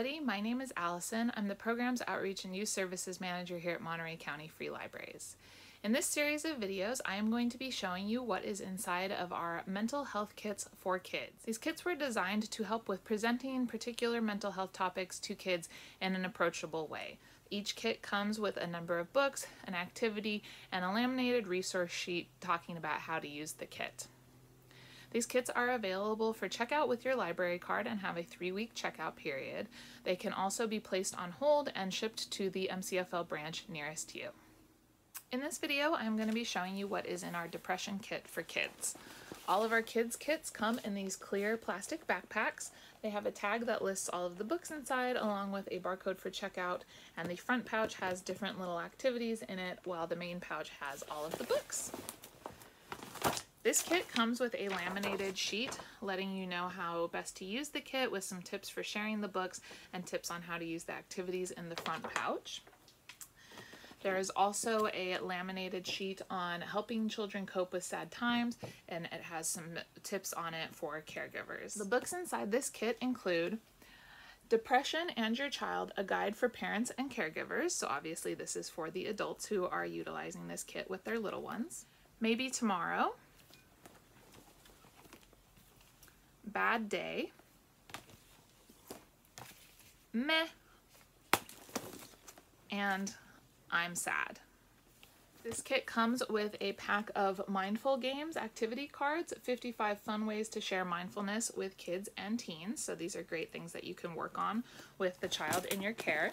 everybody. My name is Allison. I'm the Programs Outreach and Youth Services Manager here at Monterey County Free Libraries. In this series of videos, I am going to be showing you what is inside of our mental health kits for kids. These kits were designed to help with presenting particular mental health topics to kids in an approachable way. Each kit comes with a number of books, an activity, and a laminated resource sheet talking about how to use the kit. These kits are available for checkout with your library card and have a 3-week checkout period. They can also be placed on hold and shipped to the MCFL branch nearest you. In this video, I'm going to be showing you what is in our depression kit for kids. All of our kids' kits come in these clear plastic backpacks. They have a tag that lists all of the books inside along with a barcode for checkout, and the front pouch has different little activities in it while the main pouch has all of the books. This kit comes with a laminated sheet letting you know how best to use the kit with some tips for sharing the books and tips on how to use the activities in the front pouch. There is also a laminated sheet on helping children cope with sad times, and it has some tips on it for caregivers. The books inside this kit include Depression and Your Child, a guide for parents and caregivers. So obviously this is for the adults who are utilizing this kit with their little ones. Maybe Tomorrow, Bad Day, Meh, and I'm Sad. This kit comes with a pack of mindful games, activity cards, 55 fun ways to share mindfulness with kids and teens. So these are great things that you can work on with the child in your care.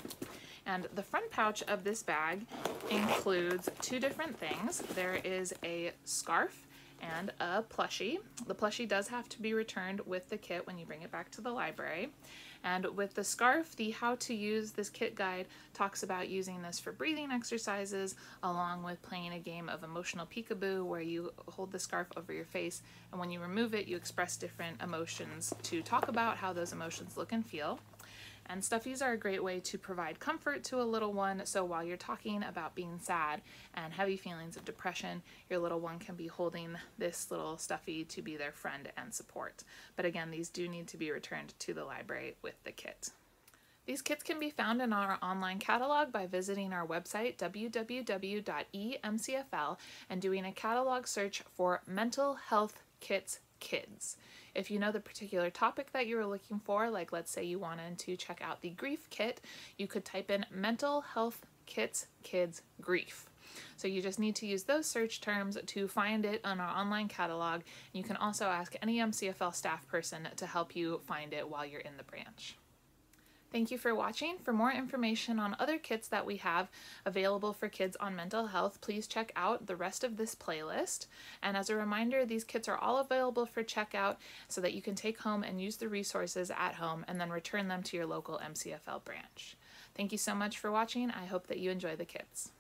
And the front pouch of this bag includes two different things. There is a scarf and a plushie. The plushie does have to be returned with the kit when you bring it back to the library. And with the scarf, the how to use this kit guide talks about using this for breathing exercises, along with playing a game of emotional peekaboo where you hold the scarf over your face, and when you remove it, you express different emotions to talk about how those emotions look and feel. And stuffies are a great way to provide comfort to a little one, so while you're talking about being sad and heavy feelings of depression, your little one can be holding this little stuffy to be their friend and support. But again, these do need to be returned to the library with the kit. These kits can be found in our online catalog by visiting our website, www.emcfl, and doing a catalog search for Mental Health Kits Kids. If you know the particular topic that you were looking for, like let's say you wanted to check out the grief kit, you could type in Mental Health Kits Kids Grief. So you just need to use those search terms to find it on our online catalog. You can also ask any MCFL staff person to help you find it while you're in the branch. Thank you for watching. For more information on other kits that we have available for kids on mental health, please check out the rest of this playlist. And as a reminder, these kits are all available for checkout so that you can take home and use the resources at home and then return them to your local MCFL branch. Thank you so much for watching. I hope that you enjoy the kits.